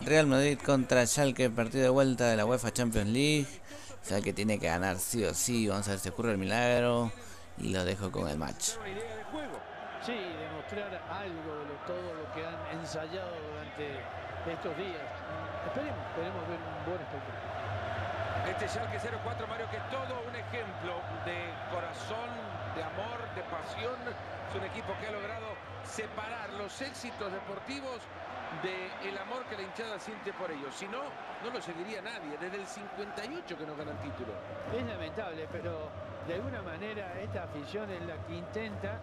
Real Madrid contra Schalke, partido de vuelta de la UEFA Champions League. Schalke tiene que ganar sí o sí. Vamos a ver si ocurre el milagro. Y lo dejo con el match. Sí, demostrar algo de todo lo que han ensayado durante estos días. Esperemos ver un buen espectáculo. Este Schalke 0-4, Mario, que es todo un ejemplo de corazón, de amor, de pasión. Es un equipo que ha logrado separar los éxitos deportivos del amor que la hinchada siente por ellos. Si no, no lo seguiría nadie. Desde el 58 que no ganan título. Es lamentable, pero de alguna manera esta afición es la que intenta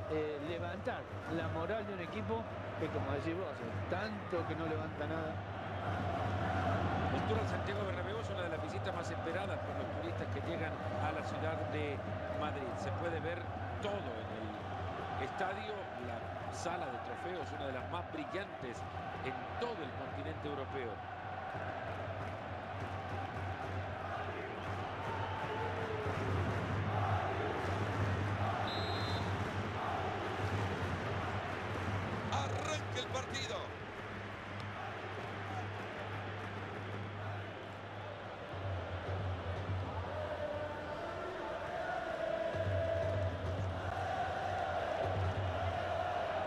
levantar la moral de un equipo que, como decís vos, tanto que no levanta nada. El Tour al Santiago Bernabéu es una de las visitas más esperadas por los turistas que llegan a la ciudad de Madrid. Se puede ver todo en el estadio. La sala de trofeos, una de las más brillantes en todo el continente europeo. Arranca el partido.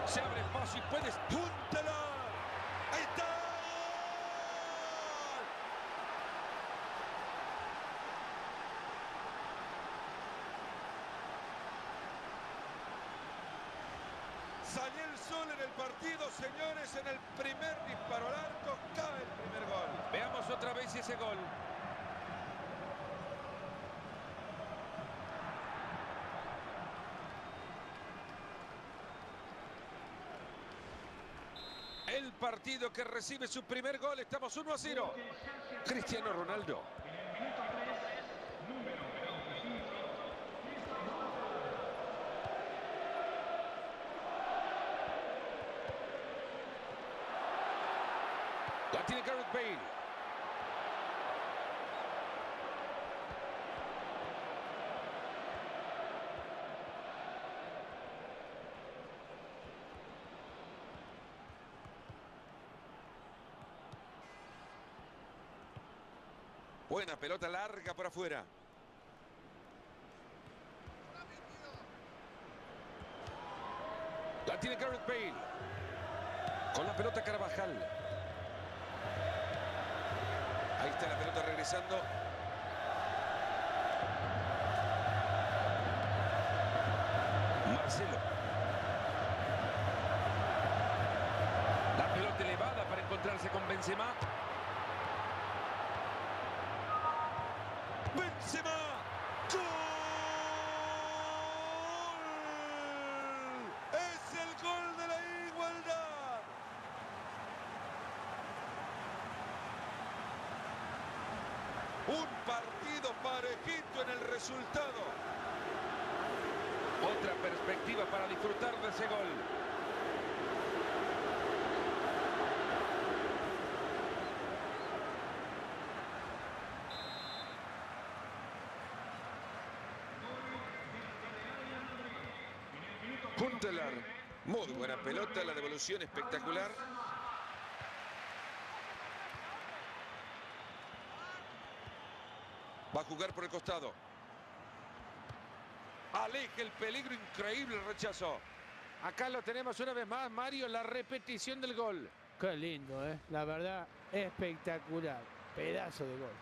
Se abre paso y puedes púntala. Ahí está. Salió el sol en el partido, señores, en el primer disparo al arco cae el primer gol. Veamos otra vez ese gol. El partido que recibe su primer gol. Estamos 1-0. Cristiano Ronaldo. La tiene Gareth Bale. Buena pelota larga por afuera. La tiene Gareth Bale. Con la pelota Carvajal. Ahí está la pelota regresando. Marcelo. La pelota elevada para encontrarse con Benzema. Benzema, ¡gol! Es el gol de la igualdad. Un partido parejito en el resultado. Otra perspectiva para disfrutar de ese gol. Puntelar, muy buena pelota, la devolución espectacular. Va a jugar por el costado. Aleja el peligro, increíble el rechazo. Acá lo tenemos una vez más, Mario, la repetición del gol. Qué lindo, ¿eh? La verdad, espectacular. Pedazo de gol.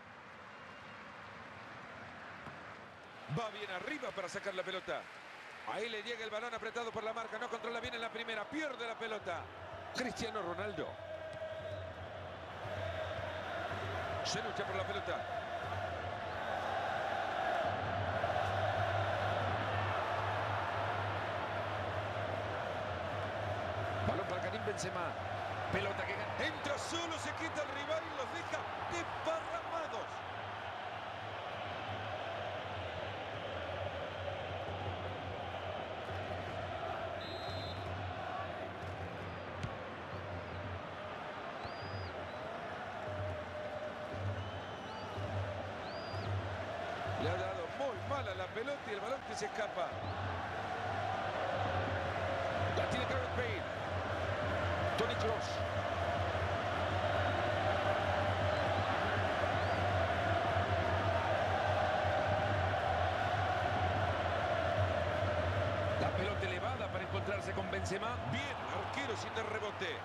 Va bien arriba para sacar la pelota. Ahí le llega el balón apretado por la marca. No controla bien en la primera. Pierde la pelota. Cristiano Ronaldo. Se lucha por la pelota. Balón para Karim Benzema. Pelota que gana. Entra solo, se quita el rival y los deja desparramados. Le ha dado muy mala la pelota y el balón que se escapa. La tiene Gareth Bale. Toni Kroos. encontrarse con Benzema. Bien, arquero sin el rebote.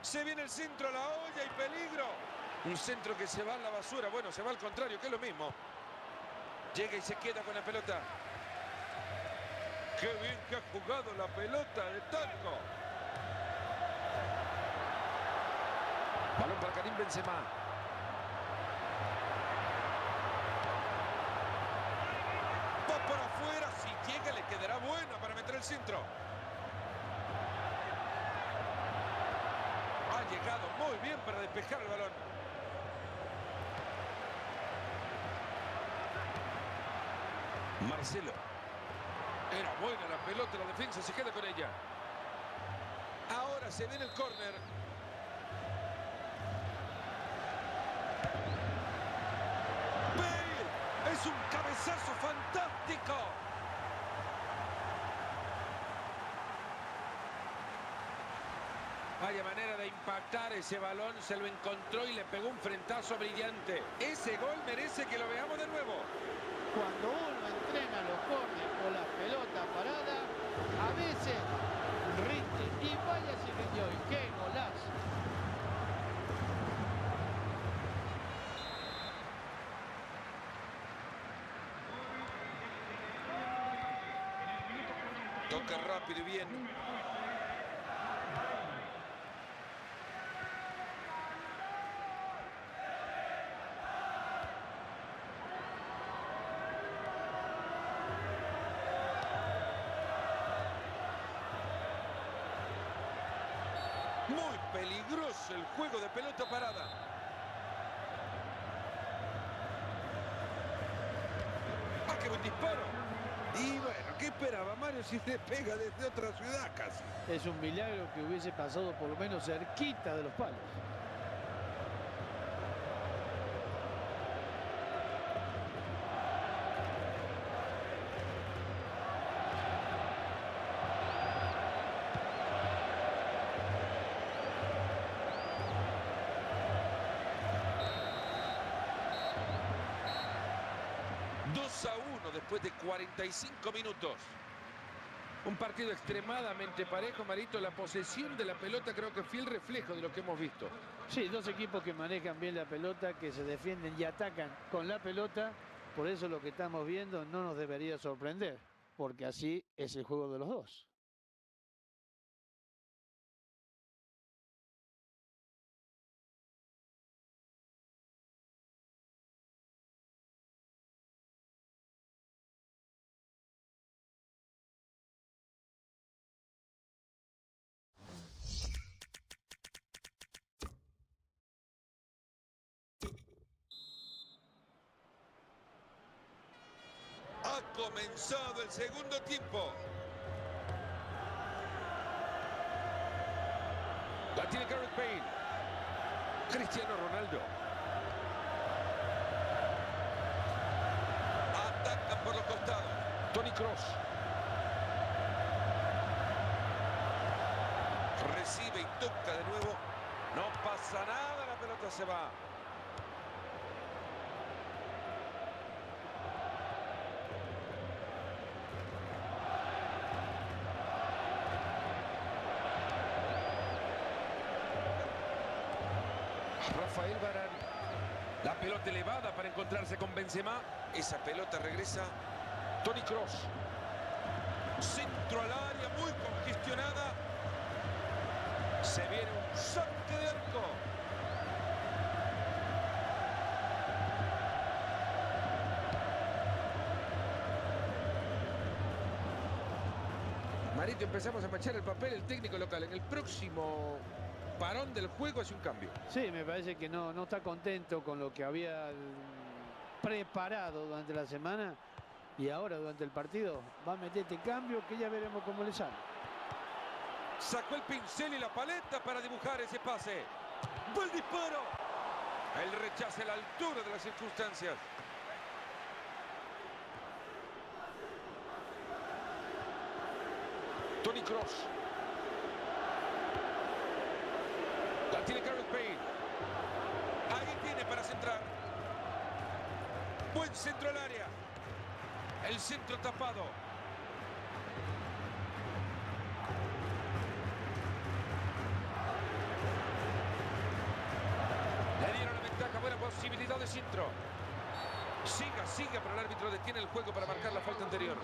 Se viene el centro a la olla y peligro. Un centro que se va a la basura. Bueno, se va al contrario, que es lo mismo. Llega y se queda con la pelota. Qué bien que ha jugado la pelota de Tanco. Balón para Karim Benzema. Va para afuera. Si llega, le quedará buena para meter el centro. Llegado muy bien para despejar el balón. Marcelo. Era buena la pelota, la defensa se queda con ella. Ahora se ve en el córner. Bale, es un cabezazo fantástico. Vaya manera de impactar ese balón, se lo encontró y le pegó un frentazo brillante. Ese gol merece que lo veamos de nuevo. Cuando uno entrena los corners o la pelota parada, a veces rinde y vaya si rindió. Y qué golazo. Toca rápido y bien. Muy peligroso el juego de pelota parada. ¡Ah, qué buen disparo! Y bueno, ¿qué esperaba Mario si le pega desde otra ciudad casi? Es un milagro que hubiese pasado por lo menos cerquita de los palos. Después de 45 minutos. Un partido extremadamente parejo, Marito. La posesión de la pelota creo que fue el reflejo de lo que hemos visto. Sí, dos equipos que manejan bien la pelota, que se defienden y atacan con la pelota. Por eso lo que estamos viendo no nos debería sorprender, porque así es el juego de los dos. Comenzado el segundo tiempo. La tiene Gareth Bale. Cristiano Ronaldo. Ataca por los costados. Toni Kroos. Recibe y toca de nuevo. No pasa nada, la pelota se va. Rafael Varane. La pelota elevada para encontrarse con Benzema. Esa pelota regresa. Toni Kroos. Centro al área, muy congestionada. Se viene un saque de arco. Marito, empezamos a manchar el papel el técnico local. En el próximo parón del juego hace un cambio. Sí, me parece que no está contento con lo que había preparado durante la semana, y ahora durante el partido va a meter este cambio que ya veremos cómo le sale. Sacó el pincel y la paleta para dibujar ese pase. ¡Buen disparo! Él rechaza la altura de las circunstancias. Toni Kroos. La tiene Gareth Bale. Ahí tiene para centrar. Buen centro al área. El centro tapado. Le dieron la ventaja, buena posibilidad de centro. Siga, pero el árbitro detiene el juego para marcar la falta anterior.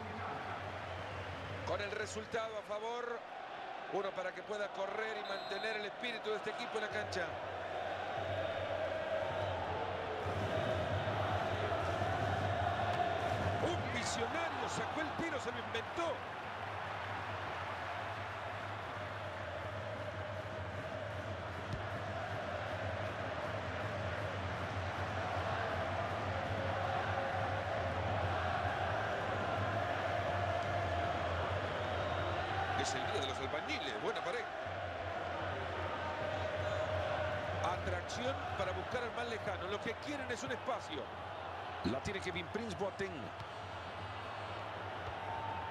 Con el resultado a favor, uno para que pueda correr y mantener el espíritu de este equipo en la cancha. Un visionario sacó el tiro, se lo inventó. Es el día de los albañiles, buena pared. Atracción para buscar al más lejano. Lo que quieren es un espacio. La tiene Kevin Prince Boateng.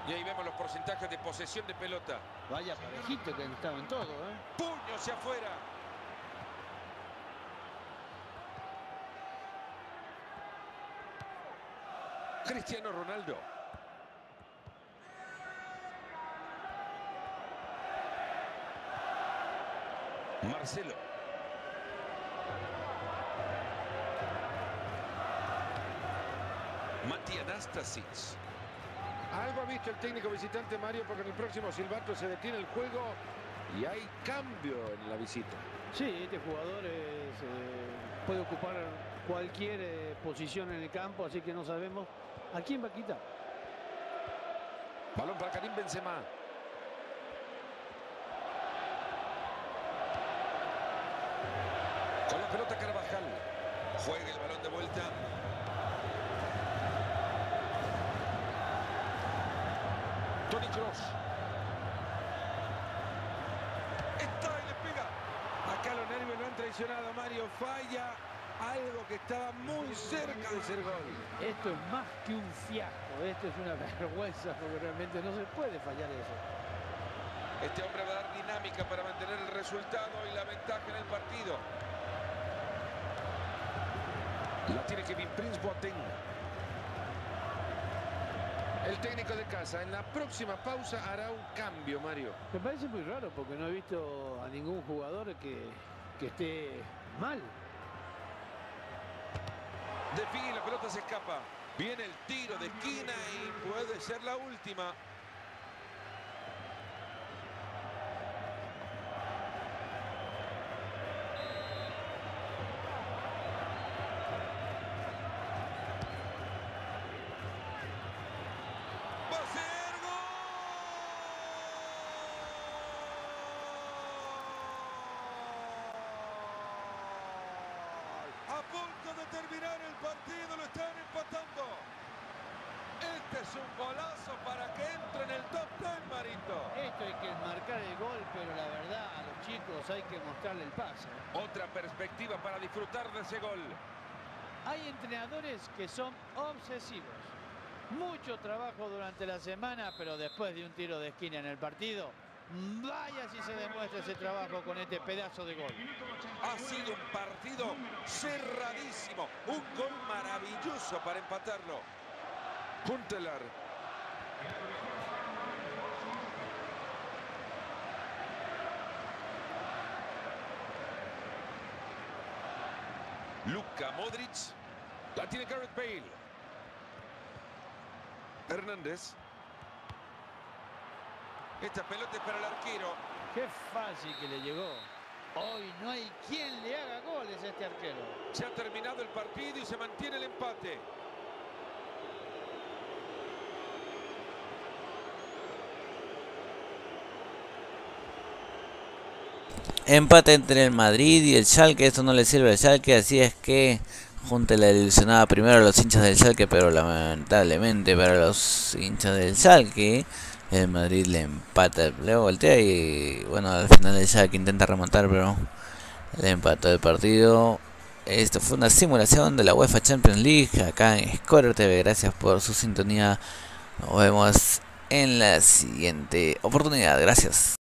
Y ahí vemos los porcentajes de posesión de pelota. Vaya parejito que han estado en todo, ¿eh? Puño hacia afuera. Cristiano Ronaldo. Marcelo. Mati Anastasic. Algo ha visto el técnico visitante, Mario, porque en el próximo silbato se detiene el juego y hay cambio en la visita. Sí, este jugador puede ocupar cualquier posición en el campo, así que no sabemos a quién va a quitar. Balón para Karim Benzema. Con la pelota Carvajal. Juega el balón de vuelta. Toni Kroos. Está y le pega. Acá los nervios lo han traicionado, Mario. Falla algo que estaba muy cerca de ser gol. Esto es más que un fiasco. Esto es una vergüenza porque realmente no se puede fallar eso. Este hombre va a dar dinámica para mantener el resultado y la ventaja en el partido. La tiene Kevin Prince Boateng. El técnico de casa en la próxima pausa hará un cambio, Mario. Me parece muy raro porque no he visto a ningún jugador que esté mal. Define y la pelota se escapa. Viene el tiro de esquina y puede ser la última. Terminar el partido, lo están empatando. Este es un golazo para que entre en el top 10, Marito. Esto hay que marcar el gol, pero la verdad a los chicos hay que mostrarle el pase. Otra perspectiva para disfrutar de ese gol. Hay entrenadores que son obsesivos. Mucho trabajo durante la semana, pero después de un tiro de esquina en el partido, vaya si se demuestra ese trabajo con este pedazo de gol. Ha sido un partido cerradísimo. Un gol maravilloso para empatarlo. Puntelar. Luka Modric. La tiene Gareth Bale. Hernández. Esta pelota es para el arquero. Qué fácil que le llegó. Hoy no hay quien le haga goles a este arquero. Se ha terminado el partido y se mantiene el empate. Empate entre el Madrid y el Schalke. Esto no le sirve al Schalke, así es que junta la ilusionada primero a los hinchas del Schalke, pero lamentablemente para los hinchas del Schalke el Madrid le empata, le voltea y bueno, al final el Schalke intenta remontar, pero le empató el partido. Esto fue una simulación de la UEFA Champions League acá en Scorer TV. Gracias por su sintonía. Nos vemos en la siguiente oportunidad. Gracias.